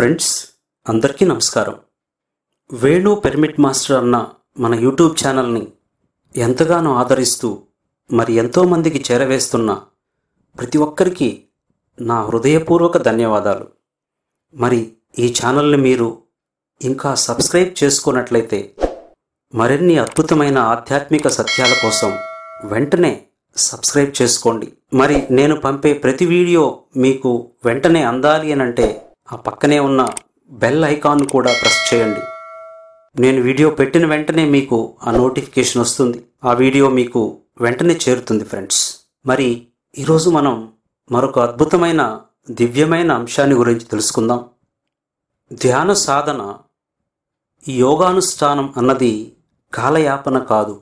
Friends अंदरिकी नमस्कारम वेणु पिరమిడ్ master అన్న मन YouTube channel नी ఎంతగానో ఆదరిస్తూ మరి ఎంతో మందికి చేరవేస్తున్న ప్రతి ఒక్కరికి నా హృదయపూర్వక ధన్యవాదాలు। మరి ఈ ఛానల్ ని మీరు ఇంకా సబ్స్క్రైబ్ చేసుకున్నట్లయితే మరిన్ని అద్భుతమైన ఆధ్యాత్మిక సత్యాల కోసం వెంటనే సబ్స్క్రైబ్ చేసుకోండి। మరి నేను పంపే ప్రతి వీడియో మీకు వెంటనే అందాలి అంటే ఆ పక్కనే ఉన్న బెల్ ఐకాన్ కూడా ప్రెస్ చేయండి। నేను వీడియో పెట్టిన వెంటనే మీకు ఆ నోటిఫికేషన్ వస్తుంది, ఆ వీడియో మీకు వెంటనే చేరుతుంది ఫ్రెండ్స్। మరి ఈ రోజు మనం మరొక అద్భుతమైన దివ్యమైన అంశాన్ని గురించి తెలుసుకుందాం। ధ్యాన సాధన యోగానుష్ఠానం అన్నది కాలయాపన కాదు,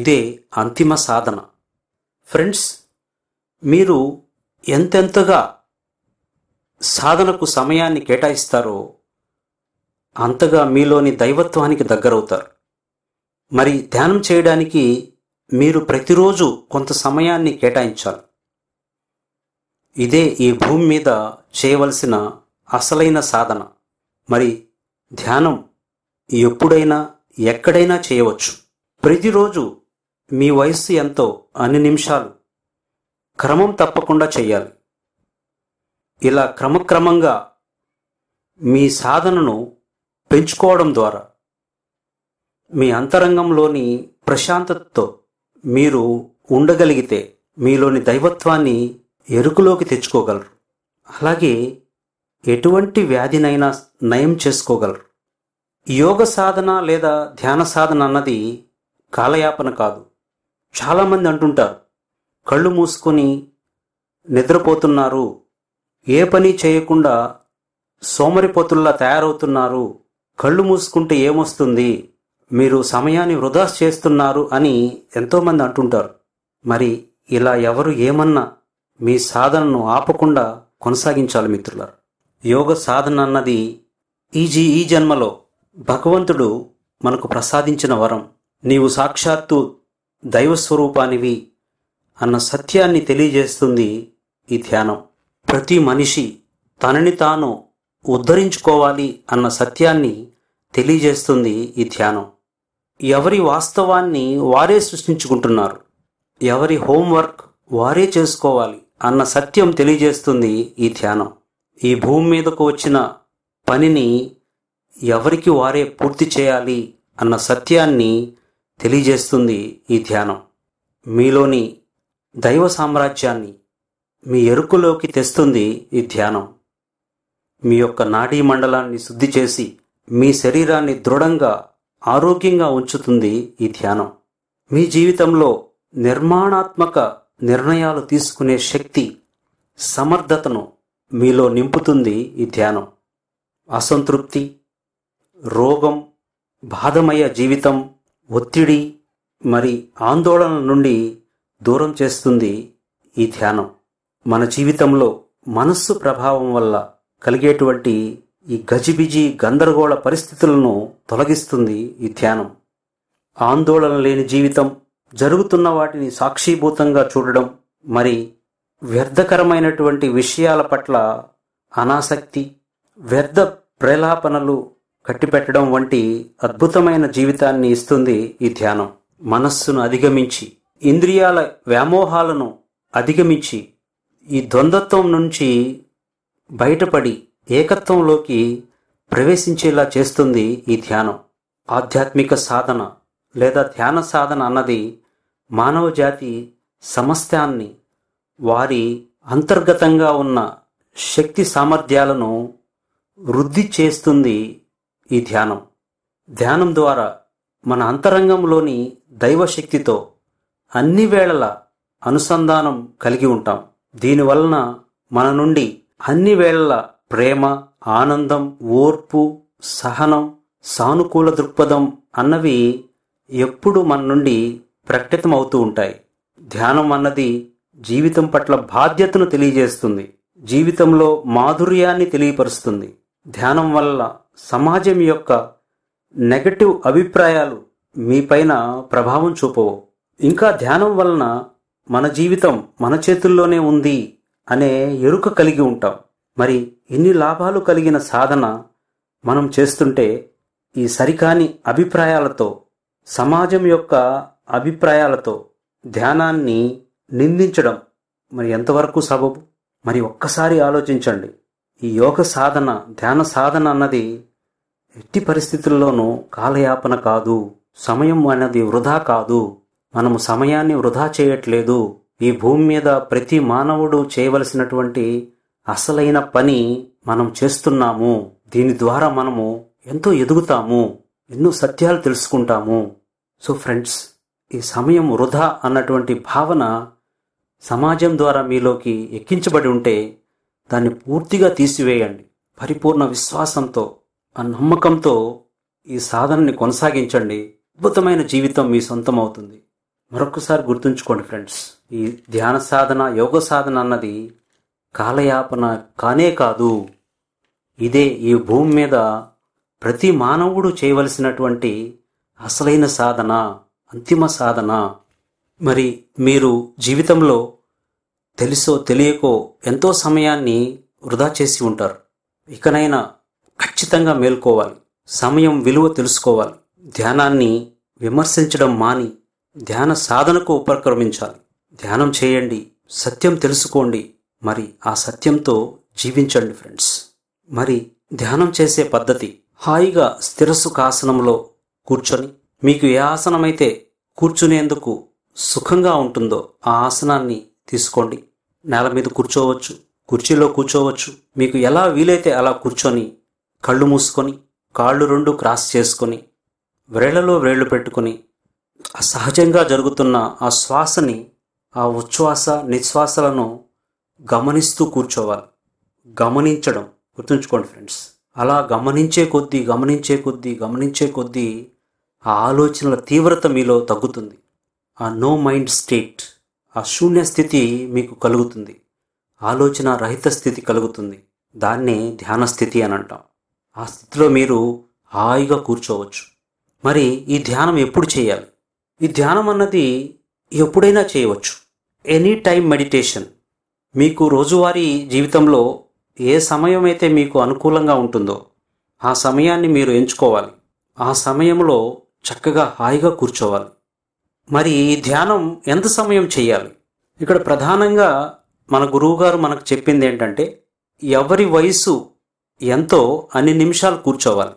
ఇదే అంతిమ సాధన। ఫ్రెండ్స్ మీరు ఎంతెంతగా సాధనకు సమయాన్ని కేటాయిస్తారో అంతగా మీలోని దైవత్వానికి దగ్గరవుతారు। మరి ధ్యానం చేయడానికి మీరు ప్రతిరోజు కొంత సమయాన్ని కేటాయించాలి। ఇదే ఈ భూమి మీద చేయవలసిన అసలైన సాధన। మరి ధ్యానం ఎప్పుడైనా ఎక్కడైనా చేయవచ్చు। ప్రతిరోజు మీ వయస్సు ఎంతో అన్ని నిమిషాలు క్రమం తప్పకుండా చేయాలి। ఇలా క్రమక్రమంగా మీ సాధనను పెంచుకోవడం ద్వారా మీ అంతరంగంలోని ప్రశాంతతతో మీరు ఉండగలిగితే మీలోని దైవత్వాన్ని ఎరుకలోకి తెచ్చుకోగలరు, అలాగే ఎటువంటి వ్యాధినైనా నయం చేసుకోగలరు। యోగ సాధన లేదా ధ్యాన సాధన అన్నది కాలయాపన కాదు। చాలామంది అంటుంటారు కళ్ళు మూసుకొని నిద్రపోతున్నారు, ఏ పని చేయకుండా సోమరిపోతుల్లా తయారవుతున్నారు, కళ్ళు మూసుకుంటే ఏమొస్తుంది, మీరు సమయాన్ని వృధా చేస్తున్నారు అని ఎంతోమంది అంటుంటారు। మరి ఇలా ఎవరు ఏమన్నా మీ సాధనను ఆపకుండా కొనసాగించాలి మిత్రులారా। యోగ సాధన అన్నది ఈ జన్మలో భగవంతుడు మనకు ప్రసాదించిన వరం, నీవు సాక్షాత్తు దైవస్వరూపానివి అన్న సత్యాన్ని తెలియజేస్తుంది ఈ ధ్యానం। ప్రతి మనిషి తనని తాను ఉద్ధరించుకోవాలి అన్న సత్యాన్ని తెలియజేస్తుంది ఈ ధ్యానం। ఎవరి వాస్తవాన్ని వారే సృష్టించుకుంటున్నారు, ఎవరి హోంవర్క్ వారే చేసుకోవాలి అన్న సత్యం తెలియజేస్తుంది ఈ ధ్యానం। ఈ భూమి మీదకు వచ్చిన పనిని ఎవరికి వారే పూర్తి చేయాలి అన్న సత్యాన్ని తెలియజేస్తుంది ఈ ధ్యానం। మీలోని దైవ సామ్రాజ్యాన్ని మీ ఎరుకలోకి తెస్తుంది ఈ ధ్యానం। మీ యొక్క నాడీ మండలాన్ని శుద్ధి చేసి మీ శరీరాన్ని దృఢంగా ఆరోగ్యంగా ఉంచుతుంది ఈ ధ్యానం। మీ జీవితంలో నిర్మాణాత్మక నిర్ణయాలు తీసుకునే శక్తి సమర్థతను మీలో నింపుతుంది ఈ ధ్యానం। అసంతృప్తి, రోగం, బాధమయ జీవితం, ఒత్తిడి మరి ఆందోళన నుండి దూరం చేస్తుంది ఈ ధ్యానం। మన జీవితంలో మనస్సు ప్రభావం వల్ల కలిగేటువంటి ఈ గజిబిజి గందరగోళ పరిస్థితులను తొలగిస్తుంది ఈ ధ్యానం। ఆందోళన లేని జీవితం, జరుగుతున్న వాటిని సాక్షిభూతంగా చూడడం మరి వ్యర్థకరమైనటువంటి విషయాల పట్ల అనాసక్తి, వ్యర్థ ప్రలాపనలు కట్టిపెట్టడం వంటి అద్భుతమైన జీవితాన్ని ఇస్తుంది ఈ ధ్యానం। మనస్సును అధిగమించి ఇంద్రియాల వ్యామోహాలను అధిగమించి ఈ ద్వంద్వత్వం నుంచి బయటపడి ఏకత్వంలోకి ప్రవేశించేలా చేస్తుంది ఈ ధ్యానం। ఆధ్యాత్మిక సాధన లేదా ధ్యాన సాధన అన్నది మానవ జాతి సమస్తాన్ని వారి అంతర్గతంగా ఉన్న శక్తి సామర్థ్యాలను వృద్ధి చేస్తుంది ఈ ధ్యానం। ధ్యానం ద్వారా మన అంతరంగంలోని దైవశక్తితో అన్ని వేళల అనుసంధానం కలిగి ఉంటాం। దీనివలన మన నుండి అన్ని వేళల ప్రేమ, ఆనందం, ఓర్పు, సహనం, సానుకూల దృక్పథం అన్నవి ఎప్పుడు మన నుండి ప్రకటితమవుతూ ఉంటాయి। ధ్యానం అన్నది జీవితం పట్ల బాధ్యతను తెలియజేస్తుంది, జీవితంలో మాధుర్యాన్ని తెలియపరుస్తుంది। ధ్యానం వల్ల సమాజం యొక్క నెగటివ్ అభిప్రాయాలు మీపైన ప్రభావం చూపవు। ఇంకా ధ్యానం వలన మన జీవితం మన చేతుల్లోనే ఉంది అనే ఎరుక కలిగి ఉంటాం। మరి ఎన్ని లాభాలు కలిగిన సాధన మనం చేస్తుంటే ఈ సరికాని అభిప్రాయాలతో సమాజం యొక్క అభిప్రాయాలతో ధ్యానాన్ని నిందించడం మరి ఎంతవరకు సబబు? మరి ఒక్కసారి ఆలోచించండి. ఈ యోగ సాధన ధ్యాన సాధన అన్నది ఎట్టి పరిస్థితుల్లోనూ కాలయాపన కాదు, సమయం అనేది వృధా కాదు, మనము సమయాన్ని వృధా చేయట్లేదు. ఈ భూమి మీద ప్రతి మానవుడు చేయవలసినటువంటి అసలైన పని మనం చేస్తున్నాము. దీని ద్వారా మనము ఎంతో ఎదుగుతాము, ఎన్నో సత్యాలు తెలుసుకుంటాము. సో ఫ్రెండ్స్, ఈ సమయం వృధా అన్నటువంటి భావన సమాజం ద్వారా మీలోకి ఎక్కించబడి ఉంటే దాన్ని పూర్తిగా తీసివేయండి. పరిపూర్ణ విశ్వాసంతో ఆ నమ్మకంతో ఈ సాధనని కొనసాగించండి. అద్భుతమైన జీవితం మీ సొంతం అవుతుంది. మరొకసారి గుర్తుంచుకోండి ఫ్రెండ్స్, ఈ ధ్యాన సాధన యోగ సాధన అన్నది కాలయాపన కానే కాదు. ఇదే ఈ భూమి మీద ప్రతి మానవుడు చేయవలసినటువంటి అసలైన సాధన, అంతిమ సాధన. మరి మీరు జీవితంలో తెలుసో తెలియకో ఎంతో సమయాన్ని వృధా చేసి ఉంటారు. ఇకనైనా ఖచ్చితంగా మేల్కోవాలి, సమయం విలువ తెలుసుకోవాలి, ధ్యానాన్ని విమర్శించడం మాని ధ్యాన సాధనకు ఉపక్రమించాలి. ధ్యానం చేయండి, సత్యం తెలుసుకోండి, మరి ఆ సత్యంతో జీవించండి ఫ్రెండ్స్. మరి ధ్యానం చేసే పద్ధతి హాయిగా స్థిరసుఖాసనంలో కూర్చొని మీకు ఏ ఆసనమైతే కూర్చునేందుకు సుఖంగా ఉంటుందో ఆ ఆసనాన్ని తీసుకోండి. నేల మీద కూర్చోవచ్చు, కుర్చీలో కూర్చోవచ్చు, మీకు ఎలా వీలైతే అలా కూర్చొని కళ్ళు మూసుకొని కాళ్ళు రెండు క్రాస్ చేసుకొని వ్రేళ్లలో వ్రేళ్లు పెట్టుకొని సహజంగా జరుగుతున్న ఆ శ్వాసని, ఆ ఉచ్ఛ్వాస నిశ్వాసలను గమనిస్తూ కూర్చోవాలి. గమనించడం గుర్తుంచుకోండి ఫ్రెండ్స్. అలా గమనించే కొద్దీ ఆ ఆలోచనల తీవ్రత మీలో తగ్గుతుంది. ఆ నో మైండ్ స్టేట్, ఆ శూన్య స్థితి మీకు కలుగుతుంది, ఆలోచన రహిత స్థితి కలుగుతుంది. దాన్నే ధ్యాన స్థితి అని అంటాం. ఆ స్థితిలో మీరు హాయిగా కూర్చోవచ్చు. మరి ఈ ధ్యానం ఎప్పుడు చేయాలి? ఈ ధ్యానం అన్నది ఎప్పుడైనా చేయవచ్చు. Any time meditation. మీకు రోజువారీ జీవితంలో ఏ సమయం అయితే మీకు అనుకూలంగా ఉంటుందో ఆ సమయాన్ని మీరు ఎంచుకోవాలి. ఆ సమయంలో చక్కగా హాయిగా కూర్చోవాలి. మరి ఈ ధ్యానం ఎంత సమయం చేయాలి? ఇక్కడ ప్రధానంగా మన గురువుగారు మనకు చెప్పింది ఏంటంటే ఎవరి వయసు ఎంతో అన్ని నిమిషాలు కూర్చోవాలి.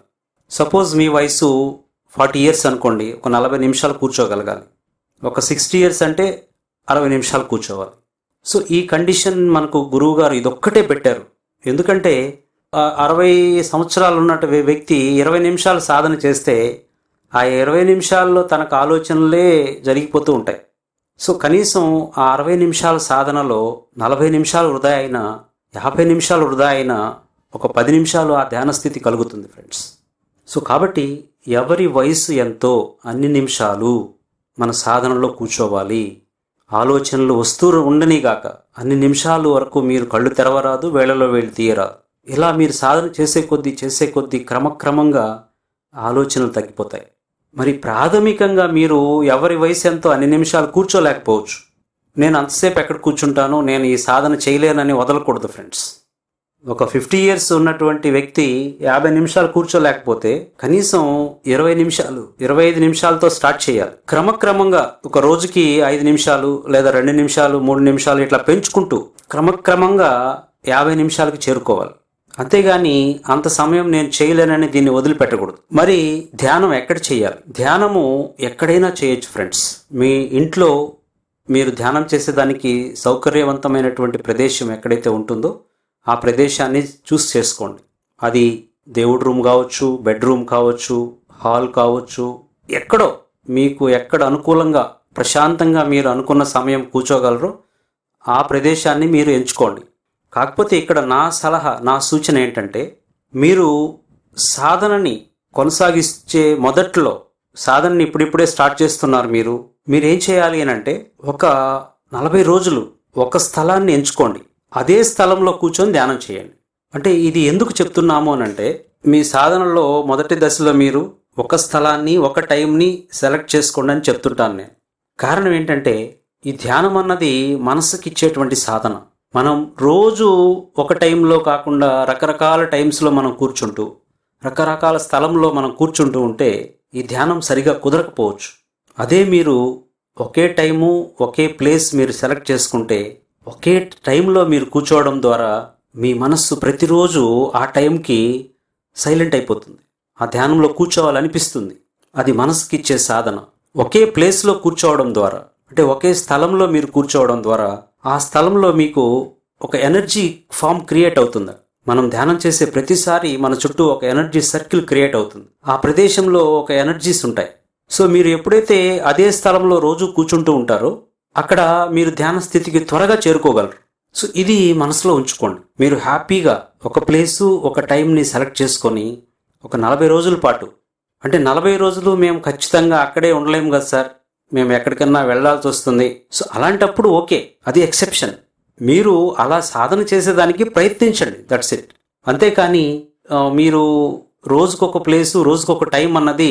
సపోజ్ మీ వయసు 40 years అనుకోండి, ఒక 40 నిమిషాలు కూర్చోగలగాలి. ఒక 60 years అంటే 60 నిమిషాలు కూర్చోవాలి. సో ఈ కండిషన్ మనకు గురువుగారు ఇదొక్కటే పెట్టారు. ఎందుకంటే 60 సంవత్సరాలు ఉన్న వ్యక్తి 20 నిమిషాలు సాధన చేస్తే ఆ 20 నిమిషాల్లో తనకు ఆలోచనలే జరిగిపోతూ ఉంటాయి. సో కనీసం ఆ 60 నిమిషాల సాధనలో 40 నిమిషాలు వృధా అయినా, 50 నిమిషాలు వృధా అయినా ఒక 10 నిమిషాలు ఆ ధ్యాన స్థితి కలుగుతుంది ఫ్రెండ్స్. సో కాబట్టి ఎవరి వయసు ఎంతో అన్ని నిమిషాలు మన సాధనలో కూర్చోవాలి. ఆలోచనలు వస్తూ ఉండనిగాక అన్ని నిమిషాలు వరకు మీరు కళ్ళు తెరవరాదు, వేళలో వేళ్ళు తీయరాదు. ఇలా మీరు సాధన చేసే కొద్దీ క్రమక్రమంగా ఆలోచనలు తగ్గిపోతాయి. మరి ప్రాథమికంగా మీరు ఎవరి వయసు ఎంతో అన్ని నిమిషాలు కూర్చోలేకపోవచ్చు. నేను అంతసేపు ఎక్కడ కూర్చుంటాను, నేను ఈ సాధన చేయలేనని వదలకూడదు ఫ్రెండ్స్. ఒక 50 years ఉన్నటువంటి వ్యక్తి 50 నిమిషాలు కూర్చోలేకపోతే కనీసం 20 నిమిషాలు, 25 నిమిషాలతో స్టార్ట్ చేయాలి. క్రమక్రమంగా ఒక రోజుకి 5 నిమిషాలు లేదా 2 నిమిషాలు, 3 నిమిషాలు ఇట్లా పెంచుకుంటూ క్రమక్రమంగా 50 నిమిషాలకు చేరుకోవాలి. అంతేగాని అంత సమయం నేను చేయలేనని దీన్ని వదిలిపెట్టకూడదు. మరి ధ్యానం ఎక్కడ చేయాలి? ధ్యానము ఎక్కడైనా చేయొచ్చు ఫ్రెండ్స్. మీ ఇంట్లో మీరు ధ్యానం చేసేదానికి సౌకర్యవంతమైనటువంటి ప్రదేశం ఎక్కడైతే ఉంటుందో ఆ ప్రదేశాన్ని చూస్ చేసుకోండి. అది దేవుడి రూమ్ కావచ్చు, బెడ్రూమ్ కావచ్చు, హాల్ కావచ్చు, ఎక్కడో మీకు ఎక్కడ అనుకూలంగా ప్రశాంతంగా మీరు అనుకున్న సమయం కూర్చోగలరో ఆ ప్రదేశాన్ని మీరు ఎంచుకోండి. కాకపోతే ఇక్కడ నా సలహా, నా సూచన ఏంటంటే మీరు సాధనని కొనసాగించే మొదట్లో, సాధనని ఇప్పుడిప్పుడే స్టార్ట్ చేస్తున్నారు మీరు, మీరేం చేయాలి అని అంటే ఒక 40 రోజులు ఒక స్థలాన్ని ఎంచుకోండి. అదే స్థలంలో కూర్చొని ధ్యానం చేయండి. అంటే ఇది ఎందుకు చెప్తున్నాము అని అంటే మీ సాధనలో మొదటి దశలో మీరు ఒక స్థలాన్ని, ఒక టైంని సెలెక్ట్ చేసుకోండి అని చెప్తుంటాను నేను. కారణం ఏంటంటే ఈ ధ్యానం అన్నది మనసుకిచ్చేటువంటి సాధన. మనం రోజు ఒక టైంలో కాకుండా రకరకాల టైమ్స్లో మనం కూర్చుంటూ రకరకాల స్థలంలో మనం కూర్చుంటూ ఉంటే ఈ ధ్యానం సరిగా కుదరకపోవచ్చు. అదే మీరు ఒకే టైము ఒకే ప్లేస్ మీరు సెలెక్ట్ చేసుకుంటే ఒకే టైంలో మీరు కూర్చోవడం ద్వారా మీ మనస్సు ప్రతిరోజు ఆ టైంకి సైలెంట్ అయిపోతుంది. ఆ ధ్యానంలో కూర్చోవాలనిపిస్తుంది. అది మనసుకి ఇచ్చే సాధన. ఒకే ప్లేస్లో కూర్చోవడం ద్వారా అంటే ఒకే స్థలంలో మీరు కూర్చోవడం ద్వారా ఆ స్థలంలో మీకు ఒక ఎనర్జీ ఫామ్ క్రియేట్ అవుతుంది. మనం ధ్యానం చేసే ప్రతిసారి మన చుట్టూ ఒక ఎనర్జీ సర్కిల్ క్రియేట్ అవుతుంది. ఆ ప్రదేశంలో ఒక ఎనర్జీస్ ఉంటాయి. సో మీరు ఎప్పుడైతే అదే స్థలంలో రోజు కూర్చుంటూ ఉంటారో అక్కడ మీరు ధ్యాన స్థితికి త్వరగా చేరుకోగలరు. సో ఇది మనసులో ఉంచుకోండి. మీరు హ్యాపీగా ఒక ప్లేసు ఒక టైంని సెలెక్ట్ చేసుకొని ఒక 40 రోజుల పాటు, అంటే 40 రోజులు మేము ఖచ్చితంగా అక్కడే ఉండలేము కదా సార్, మేము ఎక్కడికన్నా వెళ్లాల్సి వస్తుంది. సో అలాంటప్పుడు ఓకే, అది ఎక్సెప్షన్. మీరు అలా సాధన చేసేదానికి ప్రయత్నించండి, దట్స్ ఇట్. అంతేకాని మీరు రోజుకొక ప్లేసు రోజుకొక టైం అన్నది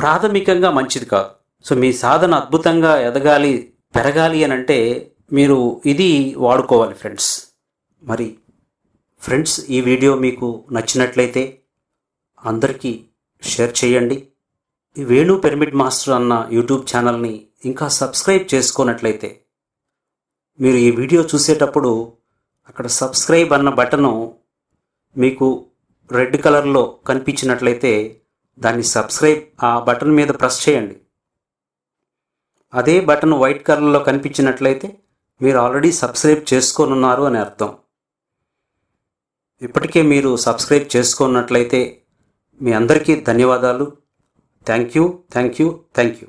ప్రాథమికంగా మంచిది కాదు. సో మీ సాధన అద్భుతంగా ఎదగాలి, పెరగాలి అని అంటే మీరు ఇది వాడుకోవాలి ఫ్రెండ్స్. మరి ఫ్రెండ్స్, ఈ వీడియో మీకు నచ్చినట్లయితే అందరికీ షేర్ చేయండి. ఈ వేణు పిరమిడ్ మాస్టర్ అన్న యూట్యూబ్ ఛానల్ని ఇంకా సబ్స్క్రైబ్ చేసుకున్నట్లయితే మీరు ఈ వీడియో చూసేటప్పుడు అక్కడ సబ్స్క్రైబ్ అన్న బటను మీకు రెడ్ కలర్లో కనిపించినట్లయితే దాన్ని సబ్స్క్రైబ్ ఆ బటన్ మీద ప్రెస్ చేయండి. అదే బటన్ వైట్ కలర్లో కనిపించినట్లయితే మీరు ఆల్రెడీ సబ్స్క్రైబ్ చేసుకోనున్నారు అని అర్థం. ఇప్పటికే మీరు సబ్స్క్రైబ్ చేసుకున్నట్లయితే మీ అందరికీ ధన్యవాదాలు. Thank you.